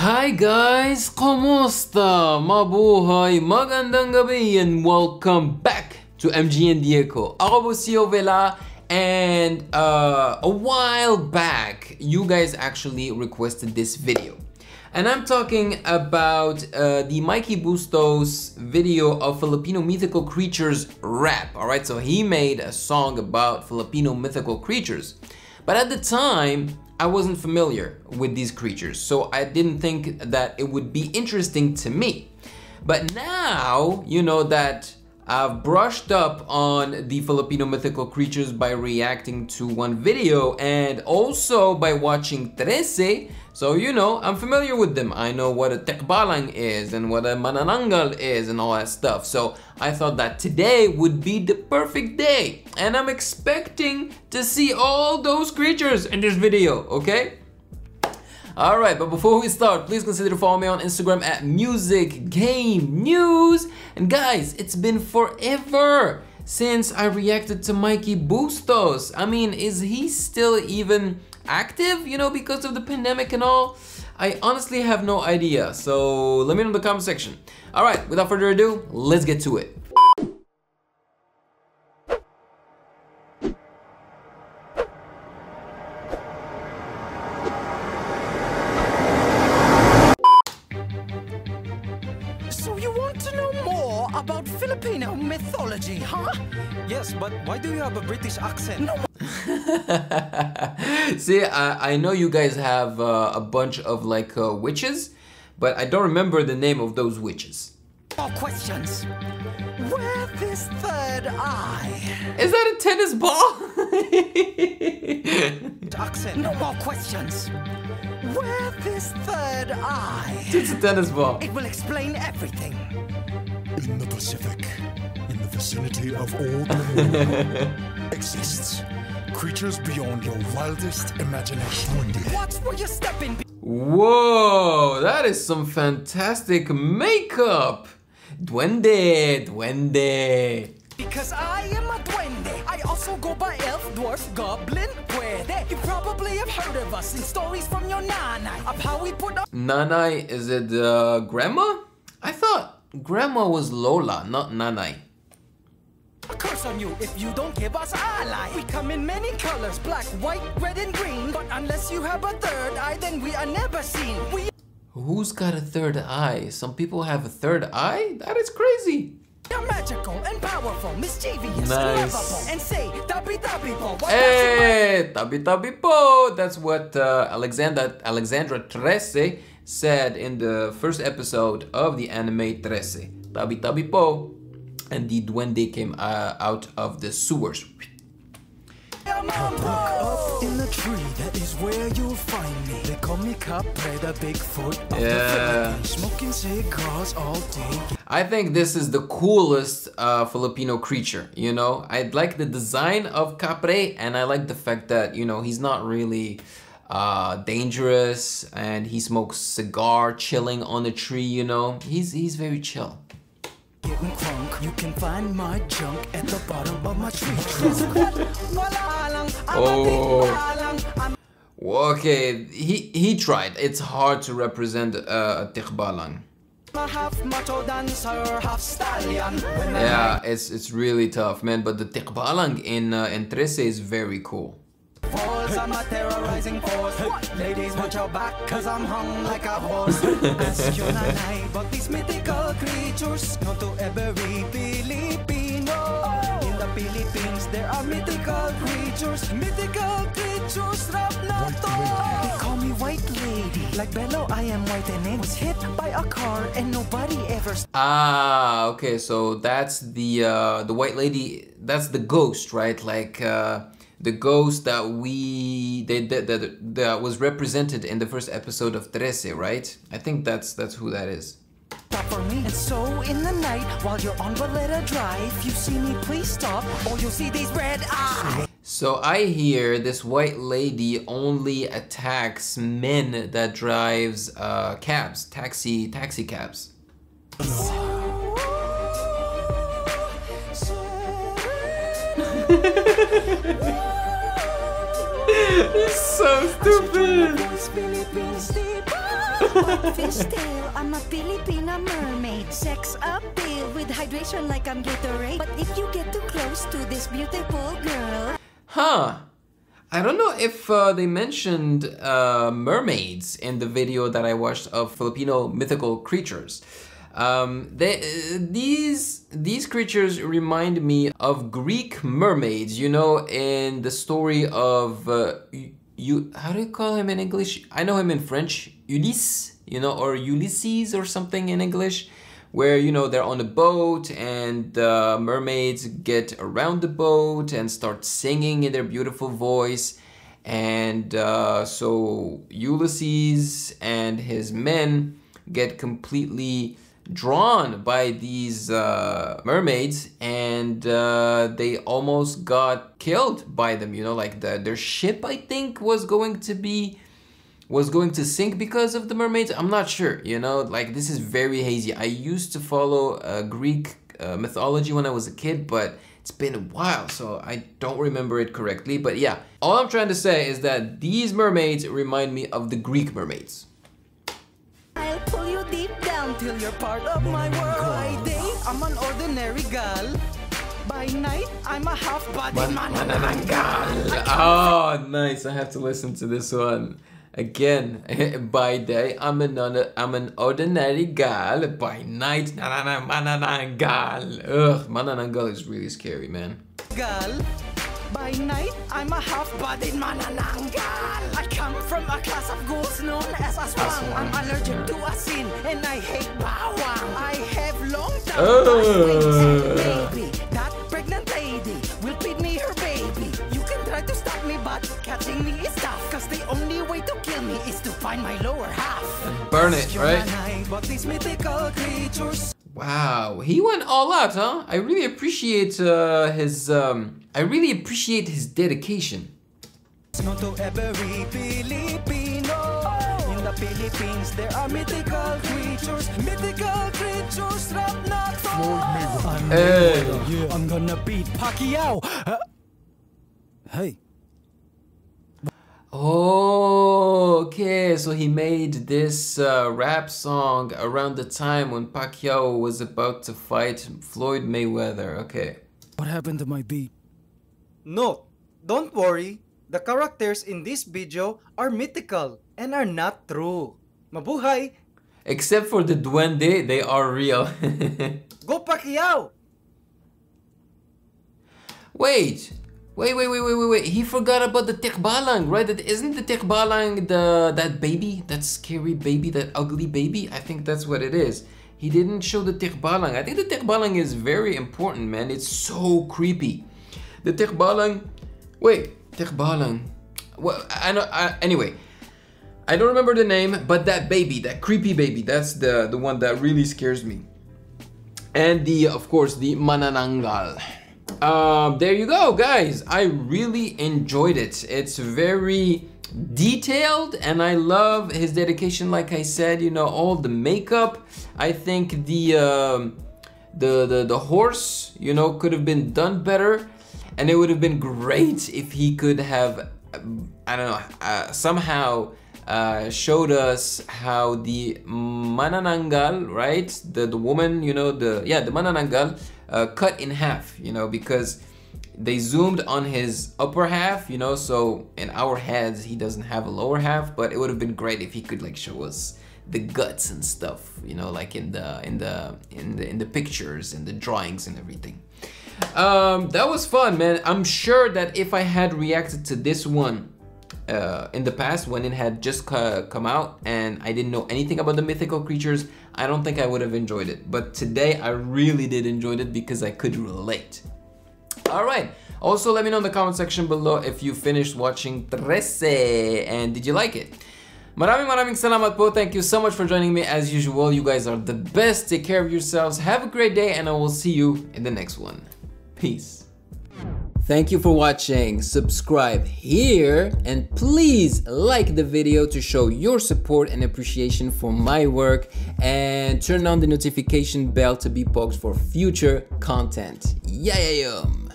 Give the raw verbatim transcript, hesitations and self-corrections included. Hi guys! Kumusta? Mabuhay! Magandang gabi and welcome back to M G N Diego. Ako po si Ovela, and uh, a while back, you guys actually requested this video. And I'm talking about uh, the Mikey Bustos video of Filipino mythical creatures rap. Alright, so he made a song about Filipino mythical creatures. But at the time, I wasn't familiar with these creatures, so I didn't think that it would be interesting to me. But now, you know that I've brushed up on the Filipino mythical creatures by reacting to one video and also by watching Trese, so you know, I'm familiar with them. I know what a Tikbalang is and what a Manananggal is and all that stuff. So I thought that today would be the perfect day, and I'm expecting to see all those creatures in this video, okay? Alright, but before we start, please consider following me on Instagram at musicgamenews. And guys, it's been forever since I reacted to Mikey Bustos. I mean, is he still even active, you know, because of the pandemic and all? I honestly have no idea, so let me know in the comment section. Alright, without further ado, let's get to it. Filipino mythology, huh? Yes, but why do you have a British accent? No. See, I, I know you guys have uh, a bunch of like uh, witches, but I don't remember the name of those witches. More questions. Where this third eye? Is that a tennis ball? Accent. No more questions. Where this third eye? It's a tennis ball. It will explain everything. In the Pacific, in the vicinity of all the exists creatures beyond your wildest imagination. Watch where you're stepping. Whoa, that is some fantastic makeup. Duende, duende. Because I am a duende. I also go by elf, dwarf, goblin, puede. You probably have heard of us in stories from your nanai of how we put up. Nanai, is it uh, grandma? I thought grandma was Lola, not Nanai. A curse on you if you don't give us ally. We come in many colors, black, white, red, and green. But unless you have a third eye, then we are never seen. We... Who's got a third eye? Some people have a third eye? That is crazy. You're magical and powerful, mischievous, nice. Lovable, and say tabi tabi po. Hey, tabi tabi po. That's what uh, Alexandra Alexandra Trese said in the first episode of the anime Trese. Tabi tabi po, and the duende came uh, out of the sewers. Come up in the tree, that is where you'll find me. They call me Capre, the Bigfoot of the family, smoking cigars all day. I think this is the coolest uh, Filipino creature, you know? I like the design of Capre, and I like the fact that, you know, he's not really uh, dangerous, and he smokes cigar chilling on the tree, you know? He's, he's very chill. Getting crunk, you can find my junk at the bottom of my tree trunk. Oh. Okay, he he tried. It's hard to represent uh, a Tikbalang. Yeah, it's it's really tough, man. But the Tikbalang in uh, in Trese is very cool. Falls, I'm a terrorizing force. Ladies, watch your back, cause I'm hung like a horse. Ask your nanai about these mythical creatures. Not to every Filipino. In the Philippines, there are mythical creatures. Mythical creatures, rap na to. They call me White Lady. Like Bello, I am white and I was hit by a car and nobody ever. Ah, okay, so that's the, uh, the White Lady, that's the ghost, right? Like, uh... the ghost that we that, that that was represented in the first episode of Trese, right? I think that's that's who that is. For me. And so in the night, while you're on Valetta Drive, you see me, please stop, or you'll see these red eyes. So I hear this White Lady only attacks men that drives uh, cabs, taxi taxi cabs. It's so stupid. What fish tail? I'm a Filipina mermaid. Sex appeal with hydration like I'm Gatorade. But if you get too close to this beautiful girl... Huh. I don't know if uh, they mentioned uh, mermaids in the video that I watched of Filipino mythical creatures. Um, they, uh, these, these creatures remind me of Greek mermaids, you know, in the story of... Uh, You, how do you call him in English? I know him in French, Ulysses, you know, or Ulysses or something in English, where, you know, they're on a boat and uh, mermaids get around the boat and start singing in their beautiful voice. And uh, so Ulysses and his men get completely drawn by these uh, mermaids, and uh, they almost got killed by them, you know, like the, their ship, I think, was going to be, was going to sink because of the mermaids. I'm not sure, you know, like this is very hazy. I used to follow uh, Greek uh, mythology when I was a kid, but it's been a while, so I don't remember it correctly. But yeah, all I'm trying to say is that these mermaids remind me of the Greek mermaids. I'll pull you deep down till you're part of my world. By day, I'm an ordinary gal. By night, I'm a half-body Manananggal. Oh, nice. I have to listen to this one again. By day, I'm an, I'm an ordinary gal. By night, Manananggal. Ugh, Manananggal is really scary, man. Gal. By night, I'm a half-bodied Manananggal. I come from a class of ghouls known as aswang. I'm allergic to asin and I hate bawang. I have long time uh. baby. That pregnant lady will feed me her baby. You can try to stop me, but catching me is tough. Cause the only way to kill me is to find my lower half. And burn it, right? Wow, he went all out, huh? I really appreciate uh, his, um, I really appreciate his dedication. Not to every Filipino. In the Philippines, there are mythical creatures, mythical creatures, rap not I'm, hey. yeah. I'm gonna beat Pacquiao. Uh, hey. Oh, okay, so he made this uh, rap song around the time when Pacquiao was about to fight Floyd Mayweather, okay. What happened to my beat? No, don't worry. The characters in this video are mythical and are not true. Mabuhay! Except for the Duende, they are real. Go Pacquiao! Wait! Wait, wait, wait, wait, wait, wait. He forgot about the Tikbalang, right? That isn't the Tikbalang the that baby, that scary baby, that ugly baby? I think that's what it is. He didn't show the Tikbalang. I think the Tikbalang is very important, man. It's so creepy. The Tikbalang. Wait, Tikbalang. Well, I know. I, anyway, I don't remember the name, but that baby, that creepy baby, that's the the one that really scares me. And the, of course, the Manananggal. Uh, there you go, guys. I really enjoyed it. It's very detailed and I love his dedication. Like I said, you know, all the makeup. I think the um, the, the the horse, you know, could have been done better, and it would have been great if he could have, I don't know, uh, somehow uh, showed us how the Manananggal, right? The the woman, you know, the yeah, the Manananggal. Uh, cut in half, you know, because they zoomed on his upper half, you know, so in our heads he doesn't have a lower half, but it would have been great if he could like show us the guts and stuff, you know, like in the in the in the in the pictures and the drawings and everything. Um, that was fun, man. I'm sure that if I had reacted to this one uh, in the past when it had just come out and I didn't know anything about the mythical creatures, I don't think I would have enjoyed it, but today I really did enjoy it because I could relate. All right, also let me know in the comment section below if you finished watching Trese and did you like it. Maraming maraming salamat po. Thank you so much for joining me as usual. You guys are the best. Take care of yourselves. Have a great day and I will see you in the next one. Peace. Thank you for watching, subscribe here, and please like the video to show your support and appreciation for my work, and turn on the notification bell to be poked for future content. Yayayum!